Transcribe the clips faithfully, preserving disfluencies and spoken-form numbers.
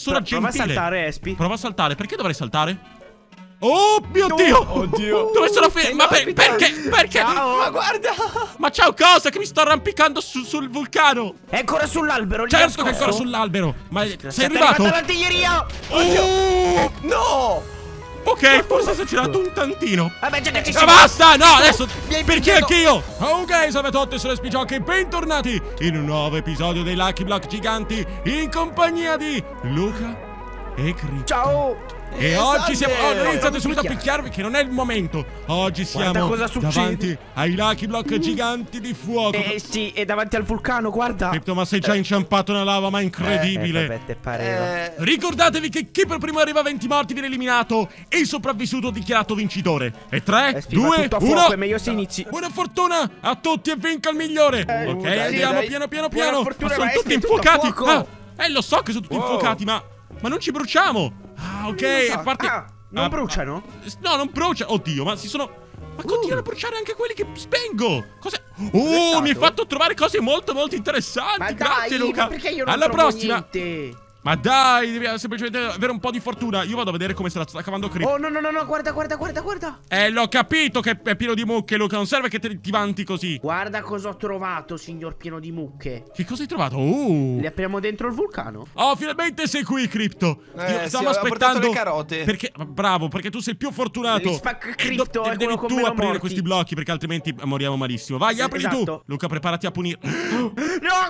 persona Pro gentile. Prova a saltare, Espi. Prova a saltare. Perché dovrei saltare? Oh mio no. Dio! Oddio! Dove sono fermo? Ma per, perché? Perché? Ciao. Ma guarda! Ma ciao cosa? Che mi sto arrampicando su, sul vulcano! È ancora sull'albero! Certo che è ancora sull'albero! Ma sì, sei arrivato? L'artiglieria! Oddio! Oh. No! Ok, forse si è girato un tantino. Vabbè, già che ci siamo. Ma basta, no, adesso perché anche io. Ok, salve a tutti, sono SpJockey e bentornati in un nuovo episodio dei Lucky Block giganti in compagnia di Luca e Crypto. Ciao. E esatto. Oggi siamo... Oh, non iniziate subito a picchiarvi che non è il momento. Oggi siamo cosa davanti ai Lucky Block giganti di fuoco. Eh sì, e davanti al vulcano, guarda Crypto, ma sei già eh. inciampato nella lava, ma incredibile. Eh, vabbè, te pareva. Eh. Ricordatevi che chi per primo arriva a venti morti viene eliminato e il sopravvissuto dichiarato vincitore. E tre, due, uno. È meglio se inizi. Buona fortuna a tutti e vinca il migliore. Eh, ok, dai, andiamo dai. piano piano piano. Ma sono ma tutti infuocati. Ah, eh, lo so che sono tutti wow. infuocati, ma... ma non ci bruciamo. Ah, ok, so. a parte... Ah, non ah, bruciano? No, non bruciano. Oddio, ma si sono... Ma uh. continuano a bruciare anche quelli che spengo. Cos'è? Oh, mi hai fatto trovare cose molto, molto interessanti. Ma grazie, dai, Luca. Ma perché io non Alla prossima. Niente. Ma dai, devi semplicemente avere un po' di fortuna. Io vado a vedere come se la sta cavando Crypto. Oh, no, no, no, no, guarda, guarda, guarda, guarda. Eh, l'ho capito che è pieno di mucche, Luca. Non serve che te, ti vanti così. Guarda cosa ho trovato, signor pieno di mucche. Che cosa hai trovato? Uh. Le apriamo dentro il vulcano. Oh, finalmente sei qui, Crypto. Eh, stiamo aspettando le carote. Perché, bravo, perché tu sei più fortunato. Spacca Crypto, eh, devi tu aprire morti. questi blocchi, perché altrimenti moriamo malissimo. Vai, sì, aprili esatto. tu. Luca, preparati a punire. No,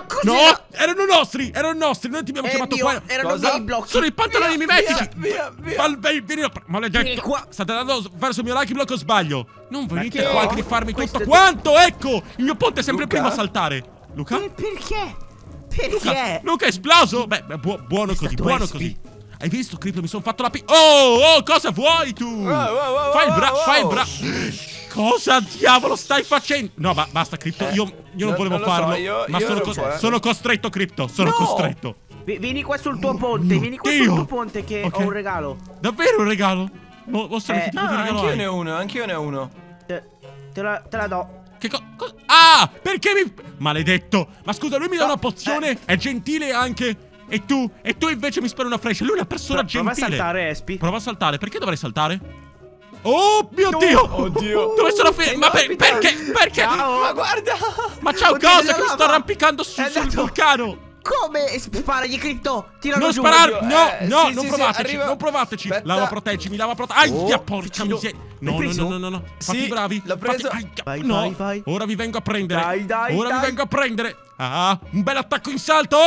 così no, no, erano nostri, erano nostri. Noi ti abbiamo eh, chiamato mio. qua. Erano dei blocchi. Sono i pantaloni mimetici. Via, via, via. Maledetto. Qua. State andando verso il mio Lucky Block o sbaglio? Non venite qua a griffarmi tutto quanto. Ecco, il mio ponte è sempre prima a saltare. Luca? Perché? Perché? Luca è esploso. Beh, buono così, buono così. Hai visto, Crypto? Mi sono fatto la pi... Oh, oh, cosa vuoi tu? Fai il bra, fai il bra... Cosa diavolo stai facendo? No, ma basta, Crypto. Io non volevo farlo. Ma sono costretto, Crypto. Sono costretto. Vieni qua sul tuo ponte, oh, vieni qua Dio. sul tuo ponte che okay. ho un regalo. Davvero un regalo? Mo mostra eh, che tipo ah, di regalo anch'io ne ho uno, anch'io ne ho uno. Te, te, la, te la do. Che cosa? Co ah, perché mi... Maledetto. Ma scusa, lui mi dà oh, una pozione, eh. è gentile anche. E tu? E tu invece mi spari una freccia. Lui è una persona Pro gentile. Prova a saltare, Espi. Prova a saltare, perché dovrei saltare? Oh mio no. Dio! Oddio! Dove sono fermo? Ma per, perché? Perché? Ciao. Ma guarda! Ma ciao Oddio, cosa che mi sto arrampicando su, sul vulcano! Come? Sparagli, Crypto! Tiralo non giù! Sparare. No, eh, no, sì, non sì, provateci, sì, non provateci! Aspetta. Lava, proteggimi, lava, proteggimi! Aia, oh, porca miseria! No, no, no, no, no, no! Fatti sì, bravi! L'ho preso! Fatti... Vai, no. vai, vai! Ora vi vengo a prendere! Dai, dai, Ora dai. vi vengo a prendere! Ah, un bel attacco in salto!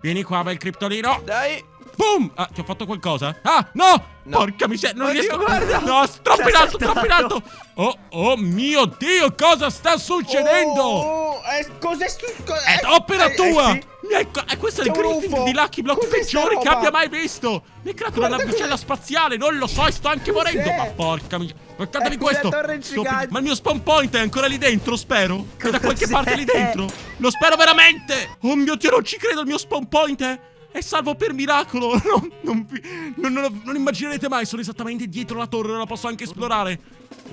Vieni qua, bel Cryptolino! Dai! Boom! Ah, ti ho fatto qualcosa? Ah, no! no. Porca miseria! Non Oddio, riesco a... Guarda. No, troppo in alto, troppo in alto! Oh, oh mio Dio! Cosa sta succedendo? Oh, eh, cos'è successo? È opera tua! Ecco, questo è il griffin di Lucky Block peggiore che abbia mai visto. Mi ha creato una navicella spaziale. Non lo so, e sto anche morendo. Ma porca miseria. Guardatevi questo. Ma il mio spawn point è ancora lì dentro, spero. Che da qualche parte lì dentro. Lo spero veramente. Oh mio Dio, non ci credo. Il mio spawn point è... è salvo per miracolo. Non, non, non, non, non immaginerete mai. Sono esattamente dietro la torre. Non la posso anche esplorare.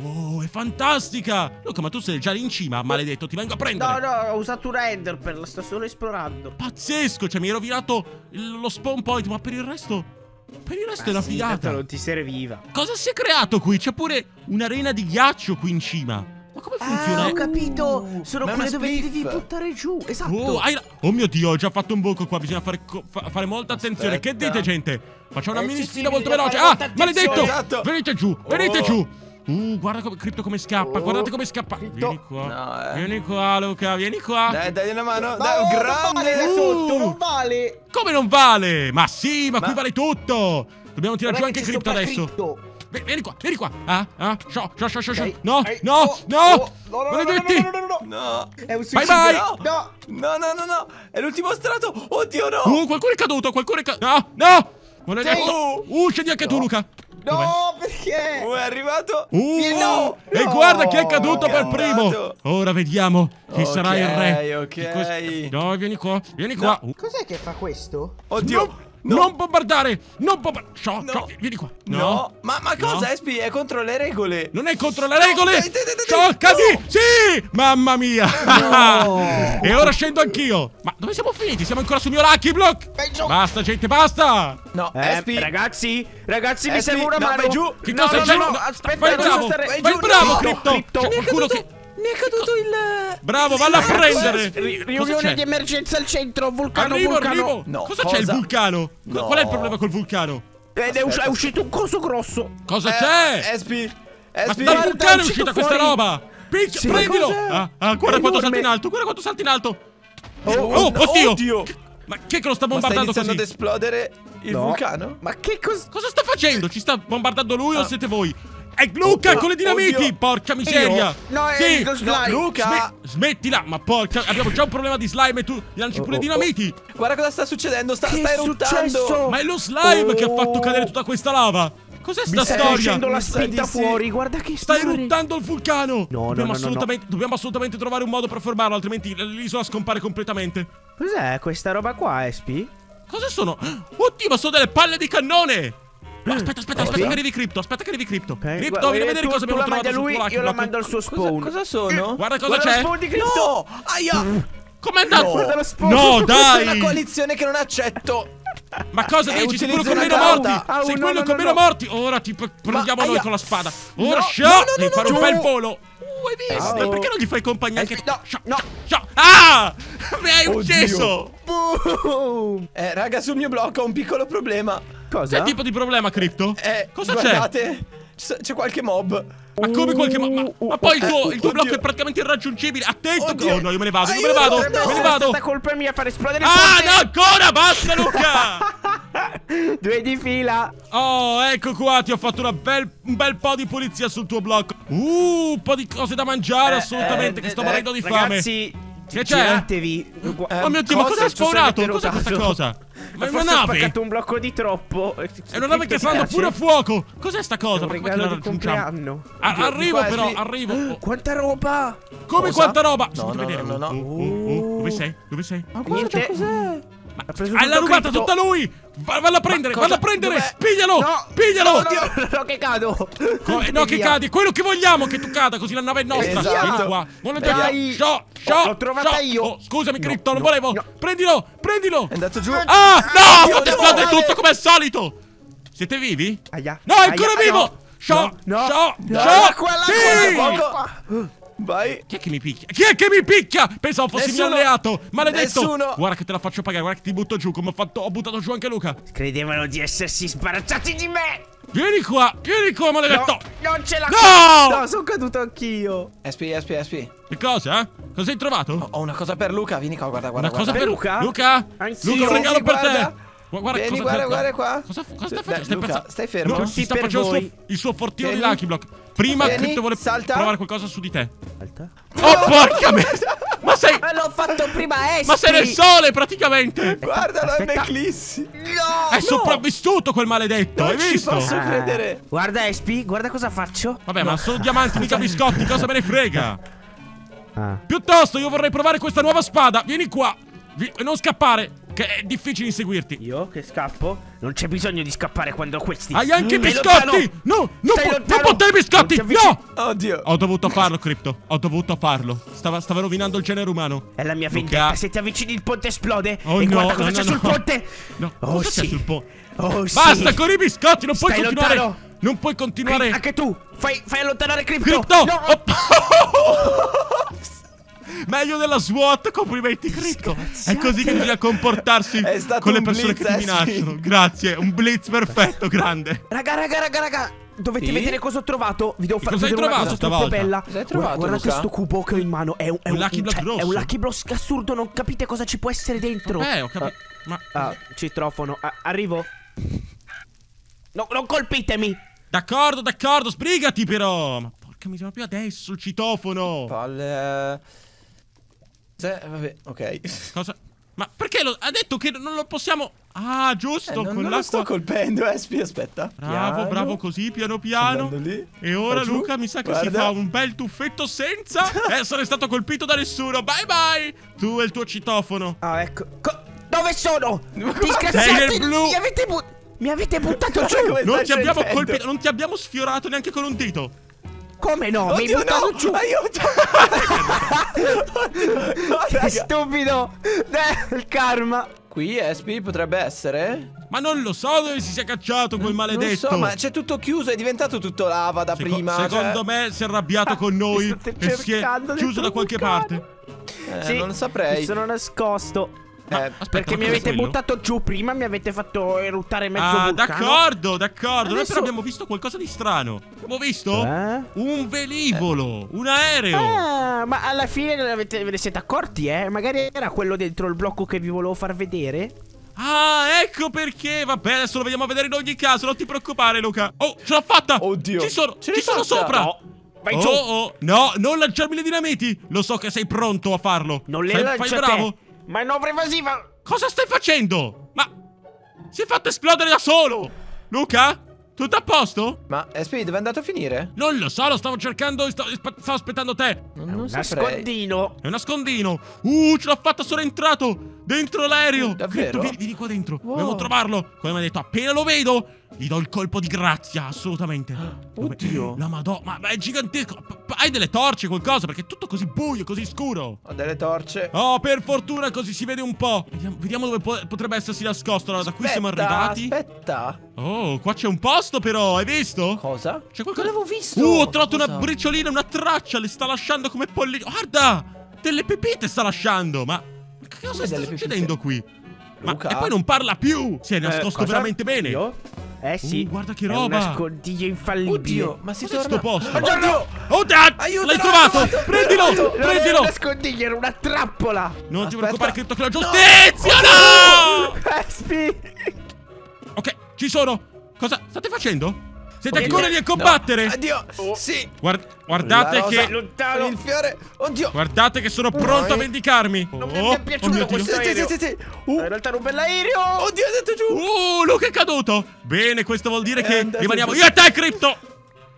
Oh, è fantastica. Luca, ma tu sei già lì in cima, maledetto. Ti vengo a prendere. No, no, ho usato un ender per la sto solo esplorando. Pazzesco, cioè mi hai rovinato lo spawn point. Ma per il resto... per il resto ma è una sì, figata. Non ti serviva. Cosa si è creato qui? C'è pure un'arena di ghiaccio qui in cima. Ma come funziona? Ah, ho capito. Sono quelle dove ti devi buttare giù. Esatto. Oh, hai... oh mio Dio, ho già fatto un buco qua. Bisogna fare, fa fare molta attenzione. Aspetta. Che dite, gente? Facciamo una eh, mini sfida molto veloce. Ah, maledetto. Esatto. Venite giù, venite oh. giù. Uh, guarda come, Crypto come scappa. Oh. Guardate come scappa. Crypto. Vieni qua. No, eh. Vieni qua, Luca. Vieni qua. Dai, dai una mano. Dai, un grande. Non vale, uh. sotto, non vale. Come non vale? Ma sì, ma, ma... qui vale tutto. Dobbiamo tirare giù anche Crypto adesso. Crypto. Vieni qua, vieni qua. Ah, ah, sciò, sciò, sciò, sciò. No, no, no. Maledetti. No, è un suicidio. Bye bye. No, no, no, no, no. È l'ultimo strato. Oddio, no. Uh, qualcuno è caduto, qualcuno è caduto. No, no. Maledetto. Uh, scendi anche tu, Luca. No, perché? Uh, è arrivato. Uh, e guarda chi è caduto per primo. Ora vediamo chi sarà il re. Ok, ok. No, vieni qua, vieni qua. Cos'è che fa questo? Oddio. No. Non bombardare! Non bombardare! Sciò, no. Sciò, vieni qua! No! no. Ma, ma cosa, no. Espi? È contro le regole! Non è contro le regole! Scioccati! No. Sì! Mamma mia! No. E ora scendo anch'io! Ma dove siamo finiti? Siamo ancora sul mio Lucky Block! Basta, gente, basta! No, eh, Espi! Ragazzi! Ragazzi, Espi, mi serve una no, mano! Vai giù! Che no, cosa no, no, no, no, aspetta, fai bravo! Stare... Vai giù, bravo, no, Crypto! Crypto. C'è qualcuno che... Mi è caduto il... Bravo, valla a prendere! Riunione di emergenza al centro, vulcano, arrivo, vulcano! Arrivo. No, cosa c'è il vulcano? No. Qual è il problema col vulcano? Ed è, us è uscito un coso grosso! Cosa eh, c'è? Espi! Espi! Ma dal vulcano è, è uscita fuori. Questa roba! Picchia, sì, prendilo! Ah, ah, guarda quanto salta in alto, guarda quanto salta in alto! Oh, oh, oh oddio! oddio. Che, ma che che lo sta bombardando così? Ma sta iniziando ad esplodere il no. vulcano? Ma che cosa... Cosa sta facendo? Ci sta bombardando lui ah. o siete voi? È Luca oh, con le dinamiti! Oddio. Porca miseria! No, è sì. lo slime. No, Luca! Sme smettila! Ma porca, abbiamo già un problema di slime e tu lanci pure oh, oh, dinamiti! Oh. Guarda cosa sta succedendo! Sta, sta eruttando! Ma è lo slime oh. che ha fatto cadere tutta questa lava! Cos'è sta sta storia? La spinta fuori, guarda che sta eruttando il vulcano! No, dobbiamo, no, no, assolutamente, no. dobbiamo assolutamente trovare un modo per fermarlo, altrimenti l'isola scompare completamente. Cos'è questa roba qua, Espi? Cosa sono? Oddio, ma sono delle palle di cannone! No, aspetta, aspetta, aspetta che arrivi Crypto, aspetta che arrivi Crypto. Okay. Crypto, vieni a vedere tu, cosa abbiamo trovato sul tuo Lucky Block. Io la mando al suo spawn. Cosa, cosa sono? Guarda cosa c'è. No! Aia! Mm. Com'è andato? No, no dai! Questa è una coalizione che non accetto. Ma cosa eh, dici? Sei quello con meno morti! Ah, Sei no, quello no, con no. meno morti! Ora ti prendiamo Ma, noi aia. con la spada! Ora no, sciò! No, no, devi no, fare no. un bel volo! Uh, hai visto? Oh. Perché non gli fai compagnia anche tu? No, sciò, no, sciò! Ah! Mi hai Oddio. ucciso! Boom. Eh, raga, sul mio blocco ho un piccolo problema. Cosa? Che tipo di problema, Crypto? Eh, cosa c'è? Guardate, c'è qualche mob. Ma come qualche mob? Ma, ma poi il tuo, il tuo blocco è praticamente irraggiungibile. Attento. Oddio. Oh no, io me ne vado, io me ne vado, me ne vado. Me ne vado. È stata colpa mia far esplodere il ponte. Ah, no, ancora, basta, Luca. Due di fila. Oh, ecco qua, ti ho fatto una bel, un bel po' di pulizia sul tuo blocco. Uh, un po' di cose da mangiare, eh, assolutamente, eh, che sto eh, morendo di ragazzi, fame. Ragazzi, che giratevi. Eh, oh mio Dio, ma cosa è spawnato? Cos'è questa cosa? Ma è una nave! Ho spaccato un blocco di troppo. È una nave che sta andando pure a fuoco. Cos'è sta cosa? Ma come la raggiungiamo? Arrivo però, arrivo. Quanta roba! Come quanta roba? No, no, no, no. Dove sei? Dove sei? Ma guarda cos'è? L'ha rubata tutta lui! Valla a prendere, valla a prendere! Piglialo! Piglialo! Oddio, no, che cado! No, che cadi! Quello che vogliamo che tu cada, così la nave è nostra! Vieni qua! L'ho trovata io! Scusami, Crypto, non volevo! Prendilo! Prendilo! È andato giù! Ah! No! Fate esplodere tutto come al solito! Siete vivi? No, è ancora vivo! Sciò! Sciò! Sciò! Vai. Chi è che mi picchia? Chi è che mi picchia? Pensavo fossi mio alleato. Maledetto. Nessuno. Guarda che te la faccio pagare. Guarda che ti butto giù. Come ho fatto. Ho buttato giù anche Luca. Credevano di essersi sbarazzati di me. Vieni qua. Vieni qua, maledetto. No, non ce la faccio. No. No, sono caduto anch'io. Espi, Espi, Espi. Che cosa? Cosa hai trovato? Ho, ho una cosa per Luca. Vieni qua, guarda, guarda. Una guarda. cosa per Luca? Luca? Anzi, Luca, un regalo sì, per guarda. te. Guarda, Vieni, cosa guarda, guarda qua. Cosa, cosa stai facendo? Stai, Luca, stai fermo. Luca, si sta facendo voi. il suo fortino di Lucky Block. Prima Vieni, Crypto vuole salta. provare qualcosa su di te. Salta. Oh, porca me! Ma sei... Ma l'ho fatto prima, Espi! Ma sei nel sole, praticamente! Guardalo, è un'eclissi! No! È sopravvissuto quel maledetto, non hai visto? Non ci posso credere! Guarda, Espi, guarda cosa faccio. Vabbè, no. ma sono diamanti, mica biscotti, cosa me ne frega? Ah. Piuttosto, io vorrei provare questa nuova spada. Vieni qua! Vi... Non scappare! Che è difficile inseguirti. Io che scappo? Non c'è bisogno di scappare quando questi... Hai anche i biscotti! No, non buttare i biscotti! No! Oddio. Ho dovuto farlo, Crypto. Ho dovuto farlo. Stava, stava rovinando il genere umano. È la mia vendetta. Se ti avvicini il ponte esplode. Oh, e no, guarda cosa no, c'è no, sul no. ponte. No, oh, cosa sì. c'è sul ponte? Oh, sì. Basta con i biscotti, non puoi Stai continuare. Lontano. Non puoi continuare. Anche tu. Fai, fai allontanare Crypto. Crypto! No. Oh. Meglio della SWAT, complimenti Crypto. È così che bisogna comportarsi con le persone blitz, che ti minacciano. Sì. Grazie, un blitz perfetto, grande. Raga, raga, raga, raga. Dovete sì? vedere cosa ho trovato. Vi devo fare vedere una cosa troppo bella. Guardate guarda questo cubo che ho in mano. È un, è un, un Lucky Block, cioè, grosso. È un Lucky Block assurdo, non capite cosa ci può essere dentro. Eh, ho capito. Uh, Ma uh, citrofono, uh, arrivo. No, non colpitemi. D'accordo, d'accordo, sbrigati però. Ma porca miseria, più adesso il citofono. Palle. Se, vabbè, ok. Cosa? Ma perché lo, ha detto che non lo possiamo... Ah, giusto, eh, non, con l'acqua. Non lo sto colpendo, Espi, aspetta. Bravo, piano. bravo, così, piano piano. Lì. E ora giù, Luca mi sa che guarda. si fa un bel tuffetto senza essere stato colpito da nessuno. Bye bye, tu e il tuo citofono. Ah, ecco. Co Dove sono? Disgraziati, blu. Mi avete buttato Mi avete buttato giù. Non ti abbiamo colpito, non ti abbiamo sfiorato neanche con un dito. Come no? Oddio, mi hai buttato no. giù. Aiuto. No, che stupido. Beh, il karma. Qui Espi potrebbe essere. Ma non lo so dove si sia cacciato quel maledetto. Non so, ma c'è tutto chiuso, è diventato tutto lava da Seco prima. Secondo cioè... me si è arrabbiato ah, con noi e si è chiuso da qualche parte. Eh, sì, non lo saprei. Mi sono nascosto. Eh, aspetta, perché mi avete buttato giù prima, mi avete fatto eruttare mezzo ah, vulcano. D'accordo, d'accordo. Adesso... Noi però abbiamo visto qualcosa di strano. Abbiamo visto eh? un velivolo, eh. un aereo. Ah, ma alla fine avete, ve ne siete accorti, eh? Magari era quello dentro il blocco che vi volevo far vedere. Ah, ecco perché. Vabbè, adesso lo vediamo a vedere in ogni caso. Non ti preoccupare, Luca. Oh, ce l'ho fatta. Oddio. Ci sono, ce ci sono sopra. No. Vai oh, giù. Oh, no, non lanciarmi le dinamiti. Lo so che sei pronto a farlo. Non le sei, lancio fai bravo. Te. Manovra evasiva! Cosa stai facendo? Ma si è fatto esplodere da solo! Luca? Tutto a posto? Ma Espi, dove è andato a finire? Non lo so, lo stavo cercando, stavo, stavo aspettando te. Non, non nascondino! È un nascondino! Uh, ce l'ho fatta, sono entrato! Dentro l'aereo! Uh, davvero? Vieni, vieni qua dentro, wow. Dobbiamo trovarlo! Come mi ha detto, appena lo vedo, gli do il colpo di grazia, assolutamente! Oddio! Dove... La madonna, ma è gigantesco! Hai delle torce, qualcosa? Perché è tutto così buio, così scuro! Ho delle torce! Oh, per fortuna così si vede un po'! Vediamo, vediamo dove po potrebbe essersi nascosto, allora, aspetta, da qui siamo arrivati! Aspetta! Oh, qua c'è un posto però, hai visto? Cosa? C'è qualcosa? L'avevo visto! Uh, ho trovato Cosa? una briciolina, una traccia, le sta lasciando come polline. Guarda! Delle pepite sta lasciando, ma che cosa sta succedendo qui? Ma, e poi non parla più! Si è nascosto eh, veramente bene! Io? Eh sì! Uh, guarda che roba! È un nascondiglio infallibile! Oddio, ma si torna... Posto? Oh, no, no. Oh, dad! Aiuto, l'hai trovato! Prendilo! Prendilo! Prendilo. Un nascondiglio, era una trappola! Non Aspetta. ti preoccupare, Crypto, che la giustizia! No! no! Espi! Ok, ci sono! Cosa state facendo? Siete ancora lì a combattere? No. Addio. Oh. Sì. Guard guardate che lontano. Il fiore. Oddio. Guardate che sono pronto oh. a vendicarmi. Non oh. mi è piaciuto oh, questo sì, sì, sì, sì. Uh. In realtà era un bell'aereo. Oddio, è andato giù. Uh, Luca è caduto. Bene, questo vuol dire è che rimaniamo io e te, Crypto.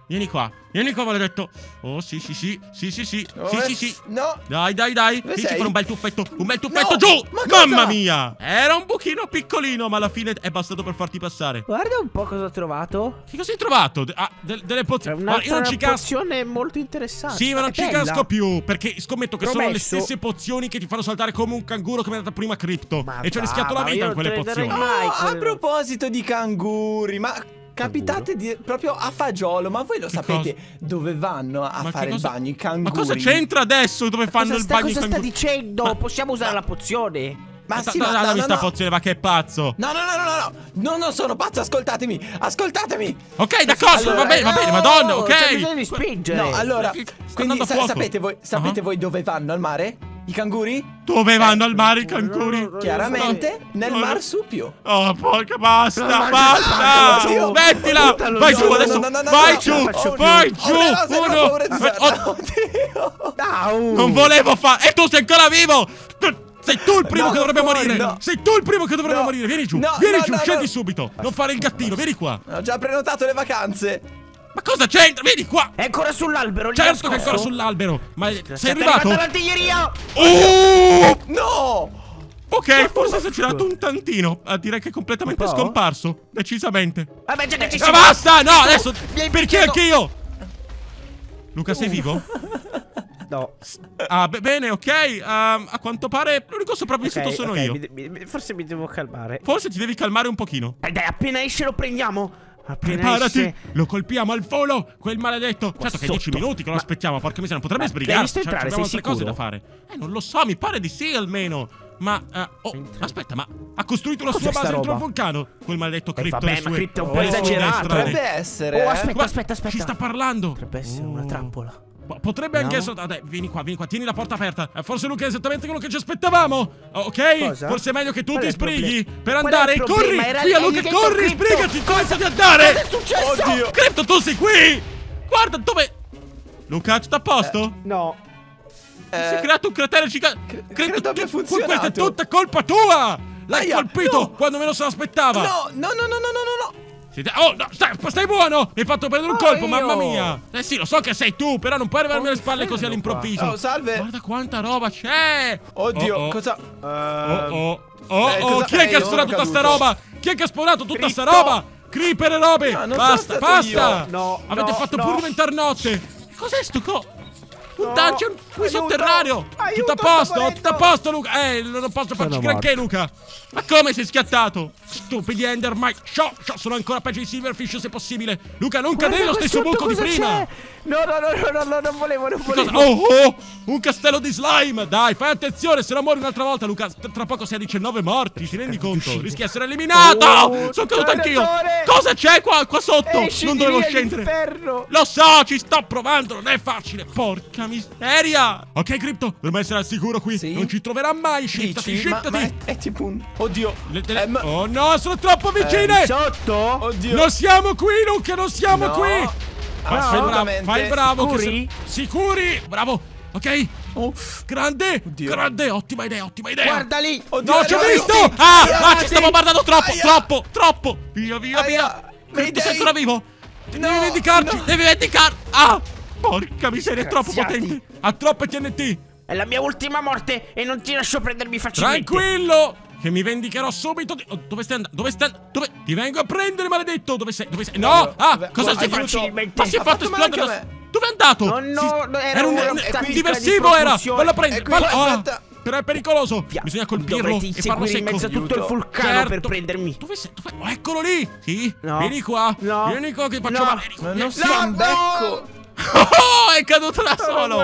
Vieni qua. Vieni qua, maledetto. Oh, sì, sì, sì. Sì, sì, sì. Oh, sì, sì, sì. No. Dai, dai, dai. Sì, ci fa un bel tuffetto. Un bel tuffetto no. giù. Ma Mamma mia. Era un buchino piccolino, ma alla fine è bastato per farti passare. Guarda un po' cosa ho trovato. Che cosa hai trovato? Ah, de delle pozioni. Ma io non ci casco. È molto interessante. Sì, ma non è ci bella. casco più. Perché scommetto che Promesso. sono le stesse pozioni che ti fanno saltare come un canguro come è andata prima Crypto. Ma e ci ho rischiato la vita in quelle pozioni. Mai, oh, a proposito di canguri, ma... Capitate di, proprio a fagiolo, ma voi lo che sapete cosa? dove vanno a ma fare cosa? il bagno i canguri? Ma cosa c'entra adesso dove fanno il bagno i canguri? Cosa sta dicendo? Ma... Possiamo usare ma... la pozione? Ma, ma sì, ma dammi no, no, sta no. pozione, ma che pazzo! No, no, no, no, no, no, non sono pazzo, ascoltatemi, ascoltatemi! Ok, d'accordo, allora, va bene, no, va bene, madonna, ok! C'è bisogno di spingere! No, allora, quindi sa sapete, voi, sapete uh-huh. voi dove vanno al mare? I canguri? Dove vanno eh. al mare i canguri? Chiaramente no. nel marsupio. Oh, porca, basta, no, basta. No, smettila. No, vai giù no, adesso. No, no, no, vai no, giù. No, vai giù. Uno. Oddio. Non volevo fare. E tu sei ancora vivo. Sei tu il primo no, che dovrebbe fuori, morire. No. Sei tu il primo che dovrebbe no. morire. Vieni giù. No, vieni no, giù. No, scendi no. subito. Non fare il gattino. Vieni qua. Ho già prenotato le vacanze. Ma cosa c'entra? Vieni qua! È ancora sull'albero! Certo che è ancora sull'albero! Ma sei arrivato? L'artiglieria! Oh! No! Ok, forse si è girato un tantino. A dire che è completamente oh. scomparso. Decisamente. Vabbè, già che ci siamo. Ma basta! No, adesso! Oh, perché anche io? Luca, sei vivo? No. Ah, bene, ok. Uh, a quanto pare l'unico sopravvissuto okay, sono okay, io. Mi, mi, forse mi devo calmare. Forse ti devi calmare un pochino. Dai, dai, appena esce lo prendiamo. Appena Preparati, esce. lo colpiamo al volo, quel maledetto. Qua certo sotto. che è dieci minuti che lo aspettiamo, porca miseria, non potrebbe ma sbrigarsi. Cioè, entrare, abbiamo altre cose da fare. Eh, non lo so, mi pare di sì almeno. Ma, uh, oh, Entra. aspetta, ma ha costruito la sua base dentro un vulcano? Quel maledetto Crypto eh, e sue... Crypto è un po' esagerato. Potrebbe essere. Oh, aspetta, eh? aspetta, aspetta. Ci sta parlando. Potrebbe essere oh. una trappola. Potrebbe no. anche essere... Dai, vieni qua, vieni qua, tieni la porta aperta. Forse Luca è esattamente quello che ci aspettavamo. Ok? Cosa? Forse è meglio che tu Qual ti sprighi per andare. Corri, via Luca, corri, sbrigaci, comincia di andare. Cosa è successo? Oddio. Crypto, tu sei qui. Guarda, dove... Luca, tutto a posto? Eh, no. Eh, si è creato un cratere gigante. Crypto, questa è tutta colpa tua. L'hai colpito no. quando meno se l'aspettava. No, no, no, no, no, no, no. Oh, no, stai, stai buono! Mi hai fatto prendere un oh, colpo, io. mamma mia! Eh sì, lo so che sei tu, però non puoi arrivarmi alle spalle così all'improvviso. Oh, salve! Guarda quanta roba c'è! Oddio, oh, oh. cosa... Uh... Oh, oh. Oh, eh, oh, chi è eh, che ha spawnato tutta sta roba? Chi è che ha spawnato tutta Crypto. sta roba? Creeper e robe! No, basta, basta! No, avete no, fatto no. pure diventare notte! Cos'è sto co? Un no, dungeon qui sotterraneo! Tutto a posto, tutto a posto, Luca! Eh, non posso farci granché, Luca! Ma come sei schiattato? Stupidi Enderman! Ciao, ciao, sono ancora peggio di Silverfish se possibile! Luca, non cadere nello stesso buco di prima! No, no, no, no, no, non volevo, non volevo! Oh, oh! Un castello di slime! Dai, fai attenzione, se non muori un'altra volta, Luca! Tra poco sei a diciannove morti, ti rendi conto? Rischi di essere eliminato! Sono caduto anch'io! Cosa c'è qua, qua sotto? Non dovevo scendere! Lo so, ci sto provando, non è facile, porca miseria! Ok, Crypto, dobbiamo essere al sicuro qui. Sì. Non ci troverà mai. Scettati, scettati. È tipo un... Oddio. Le, le, um, oh no, sono troppo vicine. Sotto? Oddio. Non siamo qui, Luca, non siamo no. qui. Fai no, bravo, fai bravo. Sicuri? Che se... Sicuri. Bravo. Ok. Oh. Grande. Oddio. Grande. Ottima idea, ottima idea. Guarda lì. Oddio, no, ci ho visto. Oddio. Ah, oddio. ah, ci stavo guardando troppo, Aia. troppo, troppo. Via, via, via. Crypto, sei ancora vivo? No. Devi vendicarci, no. devi vendicarci. Ah. Porca miseria, è troppo potente. Ha troppe T N T. È la mia ultima morte e non ti lascio prendermi facilmente. Tranquillo, che mi vendicherò subito. Di... Oh, dove stai andando? Dove stai andando? Dove... Ti vengo a prendere, maledetto. Dove sei? Dove sei? No! Allora, ah, vabbè, cosa si facilmente. Ma si è fatto esplodere la... Dove è andato? No, no, si... no era, era un, un, un diversivo, di era. Valla a prendere. Valla... Oh, però è pericoloso. Via. Bisogna colpirlo e farlo secco. In mezzo a tutto il vulcano, certo, per prendermi. Dove sei? Dove... Oh, eccolo lì. Sì? No. Vieni qua. No. Vieni qua che faccio male. No, non si becco. Oh, è caduto da solo!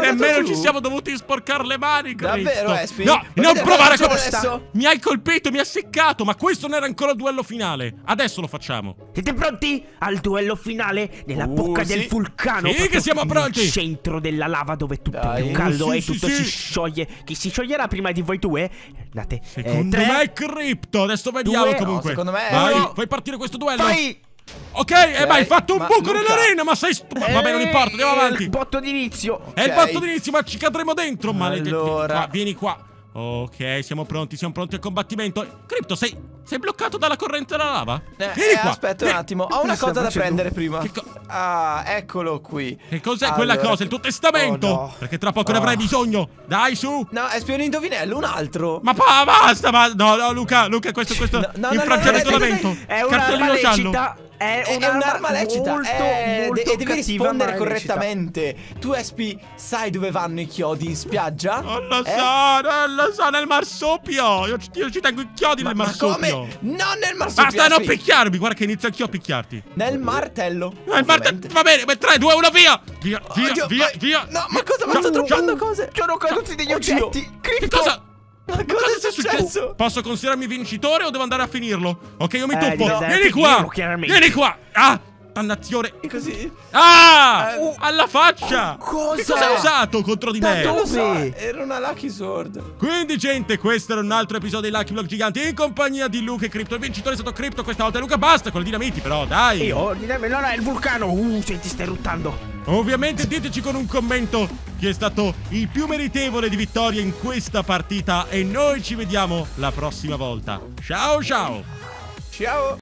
Nemmeno ci siamo dovuti sporcare le mani. Davvero, Espi? No, non provare questa. Mi hai colpito, mi ha seccato. Ma questo non era ancora il duello finale. Adesso lo facciamo. Siete pronti al duello finale? Nella oh, bocca sì. del vulcano. Sì, che siamo pronti. Nel centro della lava, dove tutto Dai, è più caldo sì, e tutto sì, si sì. scioglie. Chi si scioglierà prima di voi due? Andate. Secondo eh, tre, me è Crypto. Adesso vediamo due. comunque. No, secondo me Vai, no. fai partire questo duello. Vai. Ok, okay, e vai, hai fatto un buco nell'arena, ma sei stupendo. Vabbè, non importa, andiamo avanti. È il botto d'inizio. È okay. il botto d'inizio, ma ci cadremo dentro, maledetti. Allora. Qua, vieni qua. Ok, siamo pronti, siamo pronti al combattimento. Crypto, sei, sei bloccato dalla corrente della lava? Eh, vieni eh, qua. Aspetta vieni. un attimo, ho una cosa da facendo? prendere prima. Ah, eccolo qui. Che cos'è allora, quella cosa? Il tuo testamento? Oh, no. Perché tra poco ne avrai oh. bisogno. Dai, su. No, è un indovinello, un altro. Ma pa, basta, ma no, no, Luca, Luca, questo, questo no, no, infrange il regolamento. È una cartellino giallo. È un'arma lecita, molto, è, molto e devi rispondere correttamente. Tu, Espi, sai dove vanno i chiodi in spiaggia? Non lo eh? so, non lo so, nel marsupio. Io, io ci tengo i chiodi ma, nel marsupio. Ma come? Non nel marsupio. Basta non picchiarmi, guarda che inizio anch'io a picchiarti. Nel martello. Nel martello, va bene, tre, due, uno, via. Via, via, Oddio, via, vai. via. No, ma cosa? Ma no, sto trovando no, cose. Sono caduti degli oggetti. Che cosa? Ma cosa, cosa è successo? Oh, posso considerarmi vincitore o devo andare a finirlo? Ok, io mi eh, tufo. No, vieni qua. Vieni qua. Ah, dannazione. E così? Ah, uh, alla faccia. Cosa? Che cosa hai usato contro di me? Non lo so. Era una Lucky Sword. Quindi, gente, questo era un altro episodio dei Lucky Block giganti in compagnia di Luca e Crypto. Il vincitore è stato Crypto questa volta. Luca, basta con i dinamiti, però, dai. Io, dinamiti, no, no, è il vulcano. Uh, se ti stai ruttando. Ovviamente diteci con un commento chi è stato il più meritevole di vittoria in questa partita e noi ci vediamo la prossima volta. Ciao ciao! Ciao!